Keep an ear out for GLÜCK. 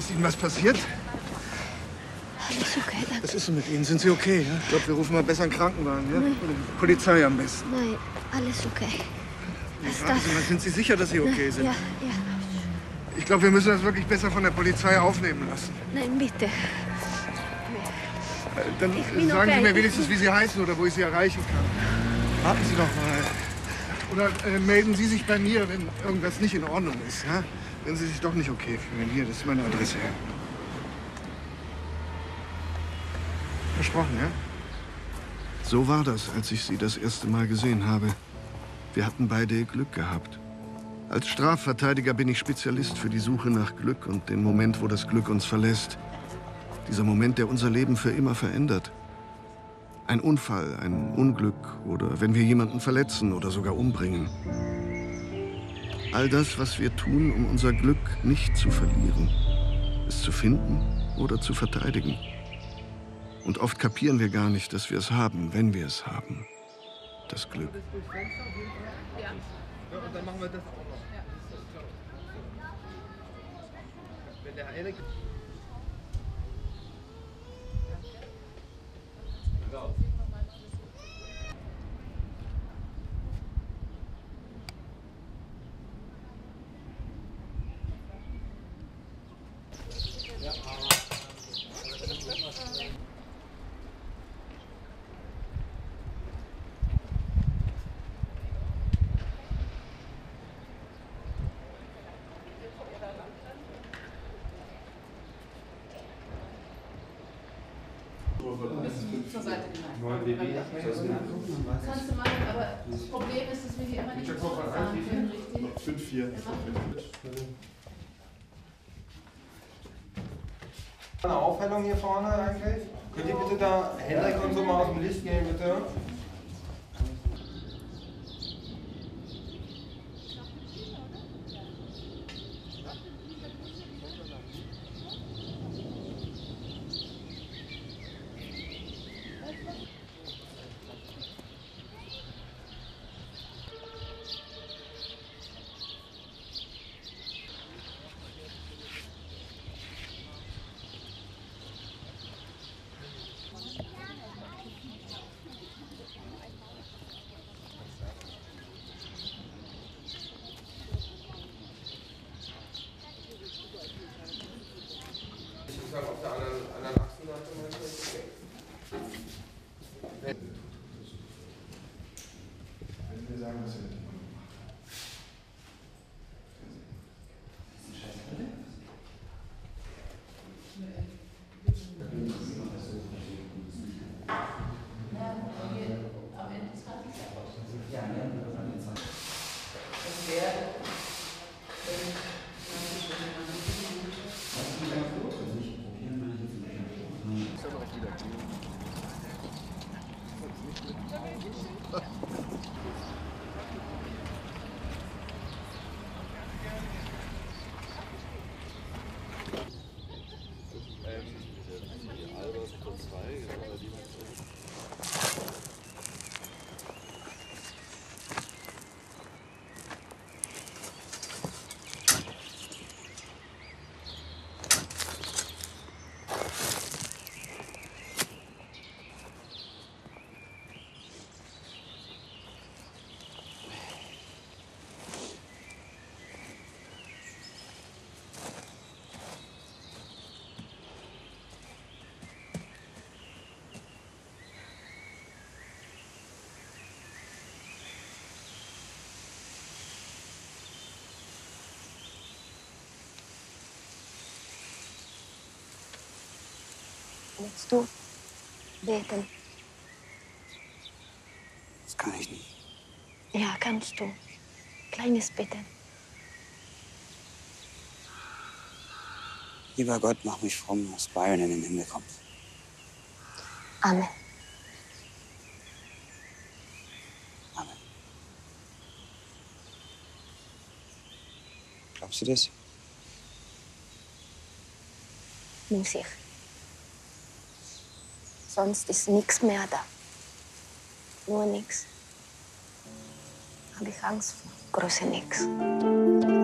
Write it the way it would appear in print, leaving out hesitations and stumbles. Ist Ihnen was passiert? Alles okay, danke. Was ist denn mit Ihnen? Sind Sie okay? Ja? Ich glaube, wir rufen mal besser einen Krankenwagen, ja? Nein. Oder die Polizei am besten. Nein, alles okay. Was sind Sie sicher, dass Sie okay sind? Ja, ja. Ich glaube, wir müssen das wirklich besser von der Polizei aufnehmen lassen. Nein, bitte. Dann sagen Sie mir wenigstens, wie Sie heißen oder wo ich Sie erreichen kann. Warten Sie doch mal. Oder melden Sie sich bei mir, wenn irgendwas nicht in Ordnung ist. Ja? Wenn Sie sich doch nicht okay fühlen. Hier, das ist meine Adresse. Ja. Versprochen, ja? So war das, als ich Sie das erste Mal gesehen habe. Wir hatten beide Glück gehabt. Als Strafverteidiger bin ich Spezialist für die Suche nach Glück und den Moment, wo das Glück uns verlässt. Dieser Moment, der unser Leben für immer verändert. Ein Unfall, ein Unglück oder wenn wir jemanden verletzen oder sogar umbringen. All das, was wir tun, um unser Glück nicht zu verlieren, es zu finden oder zu verteidigen. Und oft kapieren wir gar nicht, dass wir es haben, wenn wir es haben. Das Glück. Ja, und dann machen wir das auch noch. Wenn der eine... Zur Seite geneigt. Kannst du machen, aber das Problem ist, dass wir die immer nicht zusammen können, richtig? 5-4. Eine Aufhellung hier vorne eigentlich. Könnt ihr bitte da Henrik und so mal aus dem Licht gehen, bitte? Willst du beten? Das kann ich nicht. Ja, kannst du. Kleines Beten. Lieber Gott, mach mich fromm, dass Bayern in den Himmel kommt. Amen. Amen. Glaubst du das? Bin sicher. Sonst ist nichts mehr da. Nur nichts. Habe ich Angst vor. Große Nix.